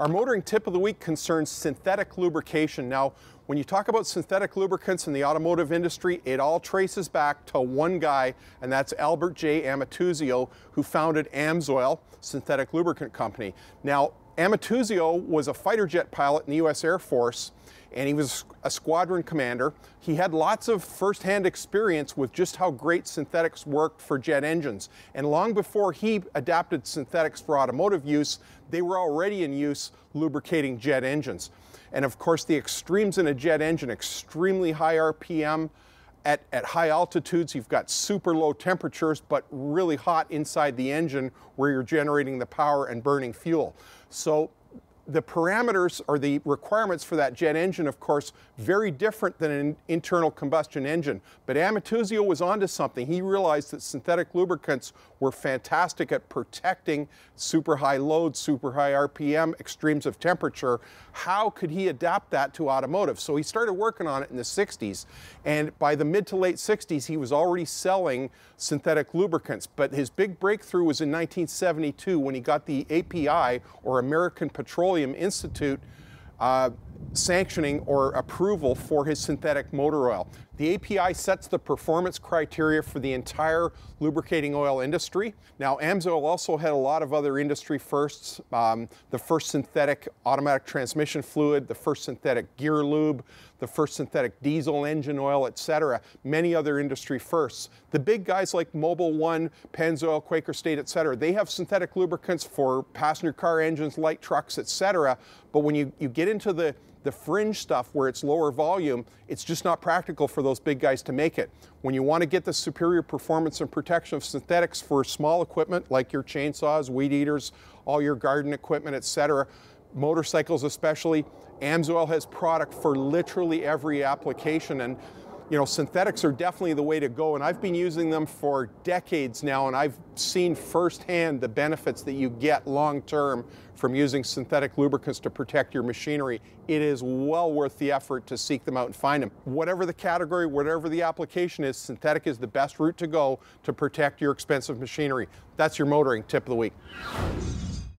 Our motoring tip of the week concerns synthetic lubrication. Now, when you talk about synthetic lubricants in the automotive industry, it all traces back to one guy, and that's Albert J. Amatuzio, who founded Amsoil, synthetic lubricant company. Now, Amatuzio was a fighter jet pilot in the U.S. Air Force, and he was a squadron commander. He had lots of firsthand experience with just how great synthetics worked for jet engines. And long before he adapted synthetics for automotive use, they were already in use lubricating jet engines. And of course, the extremes in a jet engine, extremely high RPM, at high altitudes, you've got super low temperatures, but really hot inside the engine where you're generating the power and burning fuel. So the parameters or the requirements for that jet engine, of course, very different than an internal combustion engine. But Amatuzio was onto something. He realized that synthetic lubricants were fantastic at protecting super high loads, super high RPM, extremes of temperature. How could he adapt that to automotive? So he started working on it in the 60s. And by the mid to late 60s, he was already selling synthetic lubricants. But his big breakthrough was in 1972 when he got the API, or American Petroleum Institute, sanctioning or approval for his synthetic motor oil. The API sets the performance criteria for the entire lubricating oil industry. Now, Amsoil also had a lot of other industry firsts, the first synthetic automatic transmission fluid, the first synthetic gear lube, the first synthetic diesel engine oil, etc. Many other industry firsts. The big guys like Mobil One, Pennzoil, Quaker State, etc. They have synthetic lubricants for passenger car engines, light trucks, etc. But when you get into the fringe stuff where it's lower volume, it's just not practical for those big guys to make it. When you want to get the superior performance and protection of synthetics for small equipment like your chainsaws, weed eaters, all your garden equipment, etc., motorcycles especially, Amsoil has product for literally every application. And you know, synthetics are definitely the way to go, and I've been using them for decades now, and I've seen firsthand the benefits that you get long-term from using synthetic lubricants to protect your machinery. It is well worth the effort to seek them out and find them. Whatever the category, whatever the application is, synthetic is the best route to go to protect your expensive machinery. That's your motoring tip of the week.